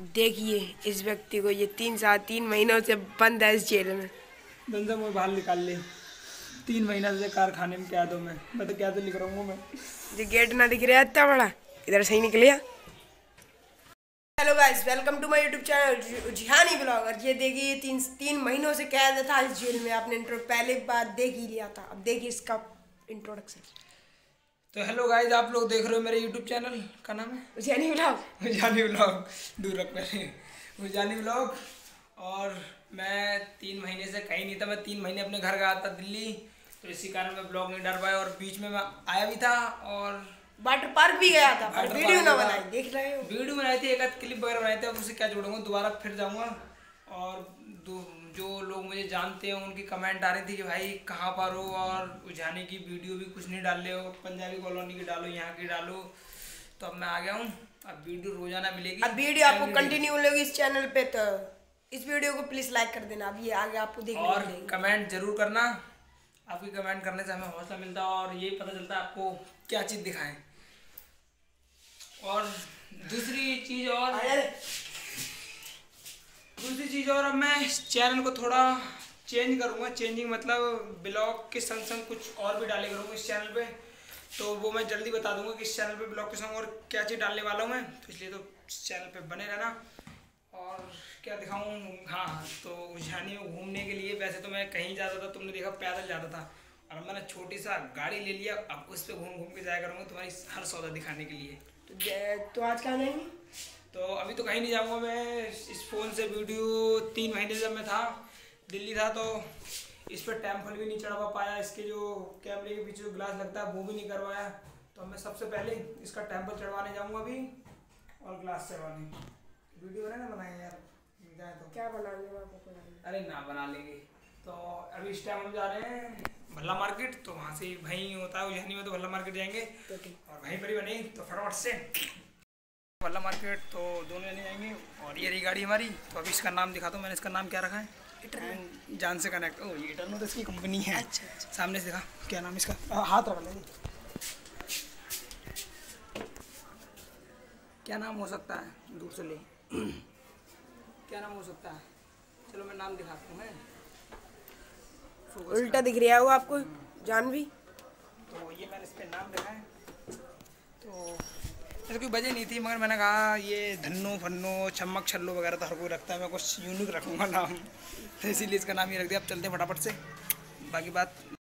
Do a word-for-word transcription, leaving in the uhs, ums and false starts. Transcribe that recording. देखिए इस व्यक्ति को, ये तीन साल तीन महीनों से बंद है इस जेल में। बंदा मुझे बाहर निकाल ले, तीन महीना से कारखाने में कैद हूं मैं। मैं तो कैद निकल रहा हूँ मैं। ये गेट ना दिख रहा है इतना बड़ा, इधर से ही निकलिया। Hello guys, welcome to my YouTube channel उजहानी blog. और ये देखिए तीन तीन महीनों से कैद था इस जेल में। आपने इंट्रो पहले बार देख ही लिया था, अब देखिए इसका इंट्रोडक्शन। तो हेलो गाइस, आप लोग देख रहे हो मेरे यूट्यूब चैनल का नाम है उजहानी ब्लॉग। उजहानी ब्लॉग दूर रख पहले, उजहानी ब्लॉग। और मैं तीन महीने से कहीं नहीं था। मैं तीन महीने अपने घर गया था दिल्ली, तो इसी कारण मैं ब्लॉग नहीं डाल पाया। और बीच में मैं आया भी था और वाटर पार्क भी गया था, पर वीडियो ना बनाई। देख रहे हो वीडियो बनाई थी, एक आध क्लिप वगैरह बनाए थे। अब उसे क्या जोड़ूंगा, दोबारा फिर जाऊँगा। और जो लोग मुझे जानते हैं उनकी कमेंट आ रही थी कि भाई कहाँ पर हो और उजहानी की वीडियो भी कुछ नहीं डाल रहे हो, पंजाबी कॉलोनी की डालो, यहाँ की डालो। तो अब मैं आ गया हूँ, अब वीडियो रोजाना मिलेगी। अब वीडियो आपको कंटिन्यू मिलेगी इस चैनल पे, तो इस वीडियो को प्लीज़ लाइक कर देना। अब ये आगे आपको देखना और कमेंट जरूर करना। आपकी कमेंट करने से हमें हौसला मिलता है और ये पता चलता है आपको क्या चीज़ दिखाएं। और दूसरी चीज़ और दूसरी चीज़ और अब मैं चैनल को थोड़ा चेंज करूँगा। चेंजिंग मतलब ब्लॉग के संग संग कुछ और भी डाले करूँगा इस चैनल पे, तो वो मैं जल्दी बता दूँगा कि इस चैनल पे ब्लॉग के संग और क्या चीज़ डालने वाला हूँ मैं। तो इसलिए तो चैनल पे बने रहना। और क्या दिखाऊं, हाँ, तो उजहानी में घूमने के लिए वैसे तो मैं कहीं जाता था, तुमने देखा पैदल जाता था। और मैंने छोटी सा गाड़ी ले लिया, अब उस पर घूम घूम के जाया करूँगा तुम्हारी हर सौदा दिखाने के लिए। तो, तो आज कहाँ जाएंगे? तो अभी तो कहीं नहीं जाऊँगा मैं। इस फ़ोन से वीडियो तीन महीने जब मैं था दिल्ली था तो इस पर टेम्पल भी नहीं चढ़वा पाया। इसके जो कैमरे के पीछे जो ग्लास लगता है वो भी नहीं करवाया। तो मैं सबसे पहले इसका टेम्पल चढ़वाने जाऊँगा अभी, और ग्लास चढ़वाने। वीडियो बना ना बनाए यार, जाए तो क्या बना लेंगे? अरे ना बना लेंगे। तो अभी इस टाइम हम जा रहे हैं भल्ला मार्केट, तो वहाँ से वहीं होता है उजहानी में, तो भल्ला मार्केट जाएंगे। तो और वहीं पर ही बने, तो फटाफट से भल्ला मार्केट तो दोनों जने जाएंगे। और ये रही गाड़ी हमारी, तो अभी इसका नाम दिखाता हूँ। मैंने इसका नाम क्या रखा है, इटर्न जान से कनेक्ट। ओ ये इटर्न तो इसकी कंपनी है। अच्छा, सामने से दिखा क्या नाम इसका, हाथ रख लेंगे। क्या नाम हो सकता है, दूर से ले क्या नाम हो सकता है? चलो मैं नाम दिखाता हूँ। मैं उल्टा दिख रहा है आपको जानवी, तो ये मैंने इस पर नाम लिखा है। तो ऐसे कोई वजह नहीं थी, मगर मैंने कहा ये धन्नो फन्नो छमक छल्लो वगैरह तो हर कोई रखता है, मैं कुछ यूनिक रखूँगा नाम, तो इसीलिए इसका नाम ये रख दिया। अब चलते हैं फटाफट से, बाकी बात